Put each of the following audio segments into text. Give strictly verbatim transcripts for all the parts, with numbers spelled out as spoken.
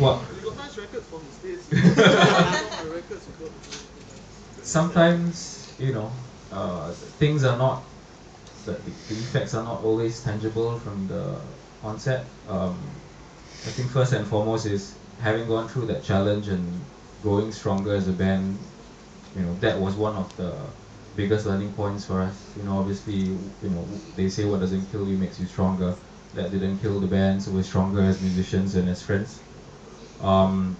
what? Sometimes, you know, uh, things are not, the, the effects are not always tangible from the onset. Um, I think first and foremost is having gone through that challenge and growing stronger as a band. You know, that was one of the biggest learning points for us. You know, obviously, you know, they say what doesn't kill you makes you stronger. That didn't kill the band, so we're stronger as musicians and as friends. Um,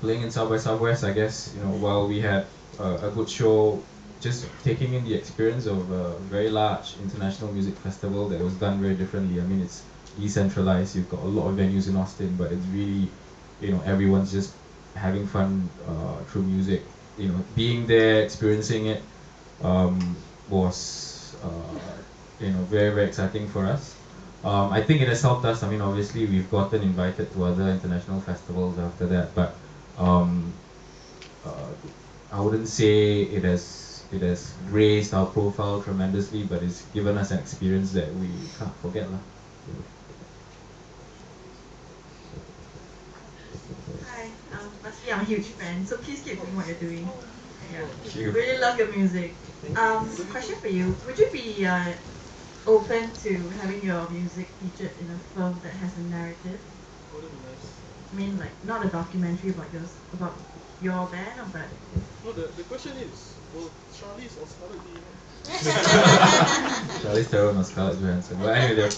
playing in South by Southwest, I guess, you know, while we had uh, a good show, just taking in the experience of a very large international music festival that was done very differently. I mean, it's decentralized. You've got a lot of venues in Austin, but it's really, you know, everyone's just having fun uh, through music. You know, being there, experiencing it um, was, uh, you know, very, very exciting for us. Um, I think it has helped us. I mean, obviously, we've gotten invited to other international festivals after that, but um, uh, I wouldn't say it has it has raised our profile tremendously, but it's given us an experience that we can't forget, lah. Hi, um, firstly, I'm a huge fan, so please keep doing what you're doing. Yeah, you. Really love your music. Um, question for you: would you be uh, open to having your music featured in a film that has a narrative? I mean, like, not a documentary about yours, about your band, or but. No, the, the question is, will Charlize or Scarlett be? Charlize Theron or Scarlett Johansson? But anyway,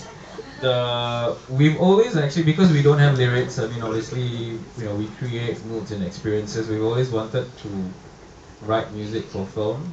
the we've always actually, because we don't have lyrics. I mean, obviously, you know, we create moods and experiences. We've always wanted to write music for film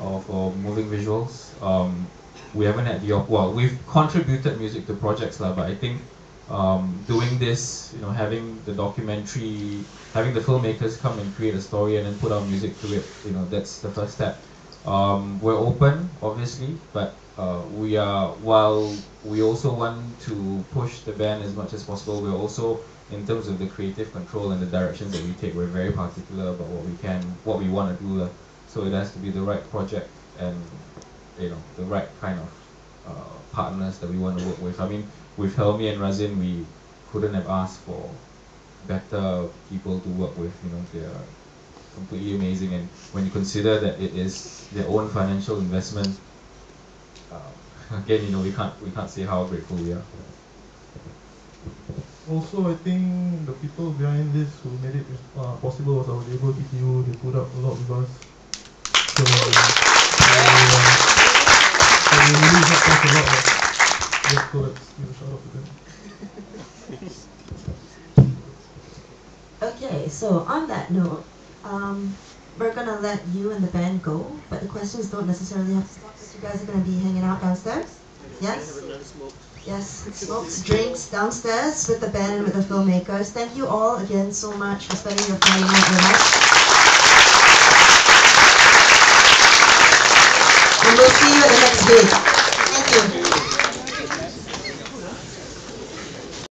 or for moving visuals. Um, We haven't had the op well. We've contributed music to projects, lah. But I think um, doing this, you know, having the documentary, having the filmmakers come and create a story and then put our music to it, you know, that's the first step. Um, we're open, obviously, but uh, we are. While we also want to push the band as much as possible, we're also, in terms of the creative control and the directions that we take, we're very particular about what we can, what we want to do, lah. So it has to be the right project and, you know, the right kind of uh, partners that we want to work with. I mean, with Helmi and Razin, we couldn't have asked for better people to work with. You know, they are completely amazing. And when you consider that it is their own financial investment, uh, again, you know, we can't we can't say how grateful we are. Also, I think the people behind this who made it uh, possible was our label E P U. They put up a lot with us. So, uh, we really helped us a lot. Let's go, let's give a shout out to them. Okay, so on that note, um, we're going to let you and the band go, but the questions don't necessarily have to stop because you guys are going to be hanging out downstairs. Yes? Yes, smokes, drinks downstairs with the band and with the filmmakers. Thank you all again so much for spending your time with us. And we'll see you at the next gig. Thank you.